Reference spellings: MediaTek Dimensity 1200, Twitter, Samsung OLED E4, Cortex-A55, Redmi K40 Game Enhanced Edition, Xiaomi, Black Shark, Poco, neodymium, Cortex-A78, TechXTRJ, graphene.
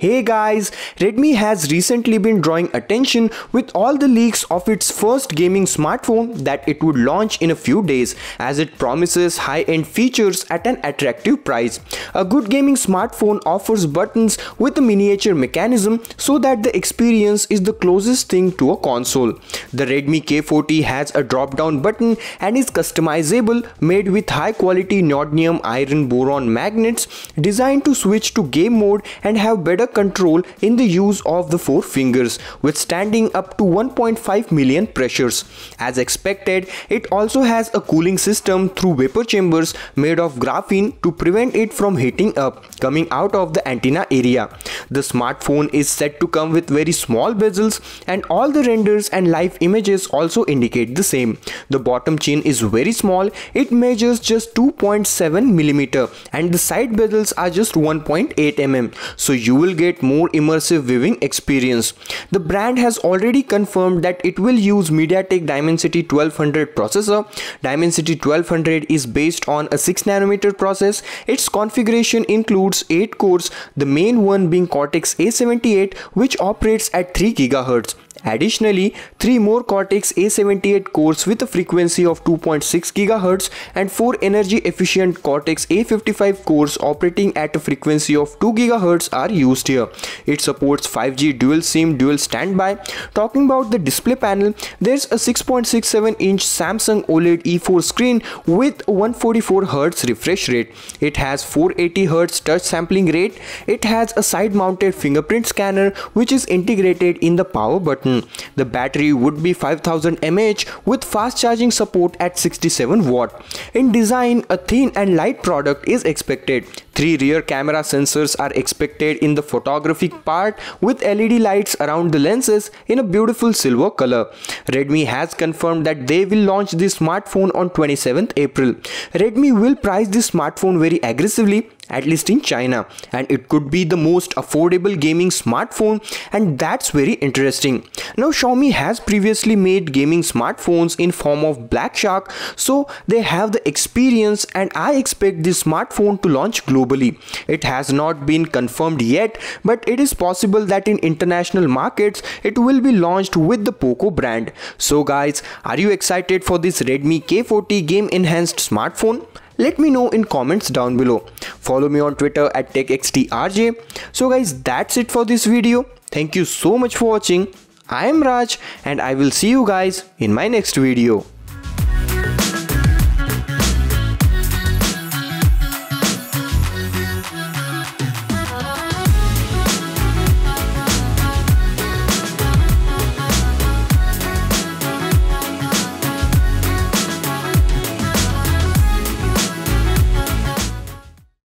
Hey guys, Redmi has recently been drawing attention with all the leaks of its first gaming smartphone that it would launch in a few days, as it promises high-end features at an attractive price. A good gaming smartphone offers buttons with a miniature mechanism so that the experience is the closest thing to a console. The Redmi K40 has a drop-down button and is customizable, made with high-quality neodymium iron boron magnets designed to switch to game mode and have better control in the use of the four fingers, withstanding up to 1.5 million pressures. As expected, it also has a cooling system through vapor chambers made of graphene to prevent it from heating up coming out of the antenna area. The smartphone is said to come with very small bezels, and all the renders and live images also indicate the same. The bottom chin is very small, it measures just 2.7 mm, and the side bezels are just 1.8 mm, so you will get more immersive viewing experience. The brand has already confirmed that it will use MediaTek Dimensity 1200 processor. Dimensity 1200 is based on a 6nm process. Its configuration includes 8 cores, the main one being Cortex-A78, which operates at 3 GHz. Additionally, 3 more Cortex-A78 cores with a frequency of 2.6 GHz and 4 energy efficient Cortex-A55 cores operating at a frequency of 2 GHz are used here. It supports 5G dual SIM dual standby. Talking about the display panel, there's a 6.67 inch Samsung OLED E4 screen with 144Hz refresh rate. It has 480Hz touch sampling rate. It has a side mounted fingerprint scanner which is integrated in the power button. The battery would be 5000 mAh with fast charging support at 67 W. In design, a thin and light product is expected. 3 rear camera sensors are expected in the photographic part with LED lights around the lenses in a beautiful silver color. Redmi has confirmed that they will launch this smartphone on 27th April. Redmi will price this smartphone very aggressively, at least in China, and it could be the most affordable gaming smartphone, and that's very interesting. Now, Xiaomi has previously made gaming smartphones in form of Black Shark, so they have the experience, and I expect this smartphone to launch globally. It has not been confirmed yet, but it is possible that in international markets it will be launched with the Poco brand. So guys, are you excited for this Redmi K40 game enhanced smartphone? Let me know in comments down below. Follow me on Twitter at TechXTRJ. So guys, that's it for this video. Thank you so much for watching. I am Raj, and I will see you guys in my next video.